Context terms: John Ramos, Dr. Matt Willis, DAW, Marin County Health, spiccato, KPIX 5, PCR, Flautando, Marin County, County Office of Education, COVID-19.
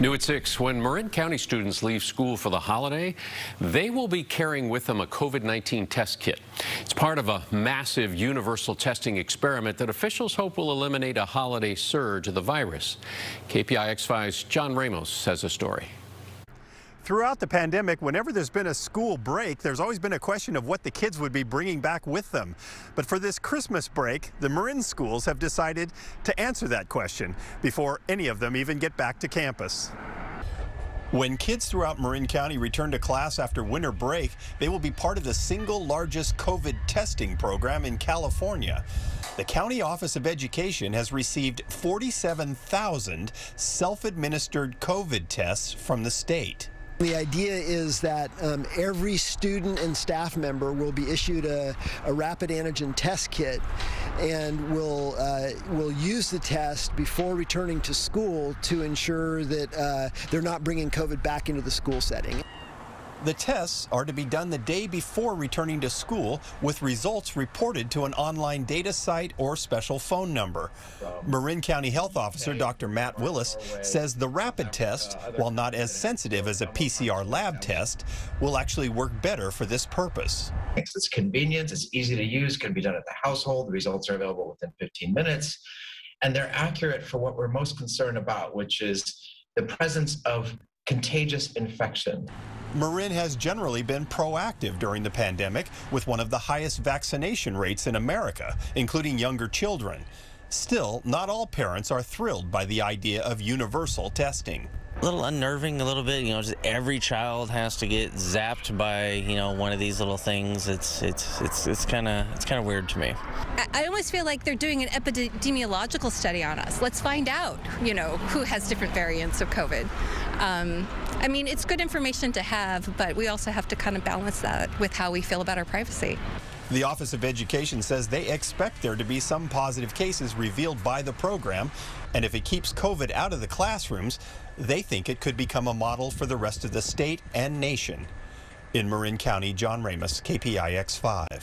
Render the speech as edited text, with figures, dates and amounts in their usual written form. New at 6, when Marin County students leave school for the holiday, they will be carrying with them a COVID-19 test kit. It's part of a massive universal testing experiment that officials hope will eliminate a holiday surge of the virus. KPIX 5's John Ramos has a story. Throughout the pandemic, whenever there's been a school break, there's always been a question of what the kids would be bringing back with them. But for this Christmas break, the Marin schools have decided to answer that question before any of them even get back to campus. When kids throughout Marin County return to class after winter break, they will be part of the single largest COVID testing program in California. The County Office of Education has received 47,000 self-administered COVID tests from the state. The idea is that every student and staff member will be issued a rapid antigen test kit and will use the test before returning to school to ensure that they're not bringing COVID back into the school setting. The tests are to be done the day before returning to school, with results reported to an online data site or special phone number. Marin County Health Officer Dr. Matt Willis says the rapid test, while not as sensitive as a PCR lab test, will actually work better for this purpose. It's convenient, it's easy to use, can be done at the household, the results are available within 15 minutes, and they're accurate for what we're most concerned about, which is the presence of contagious infection. Marin has generally been proactive during the pandemic, with one of the highest vaccination rates in America, including younger children. Still, not all parents are thrilled by the idea of universal testing. A little unnerving, a little bit, you know, just every child has to get zapped by, you know, one of these little things. It's kind of weird to me. I almost feel like they're doing an epidemiological study on us. Let's find out, you know, who has different variants of COVID. I mean, it's good information to have, but we also have to kind of balance that with how we feel about our privacy. The Office of Education says they expect there to be some positive cases revealed by the program, and if it keeps COVID out of the classrooms, they think it could become a model for the rest of the state and nation. In Marin County, John Ramos, KPIX 5.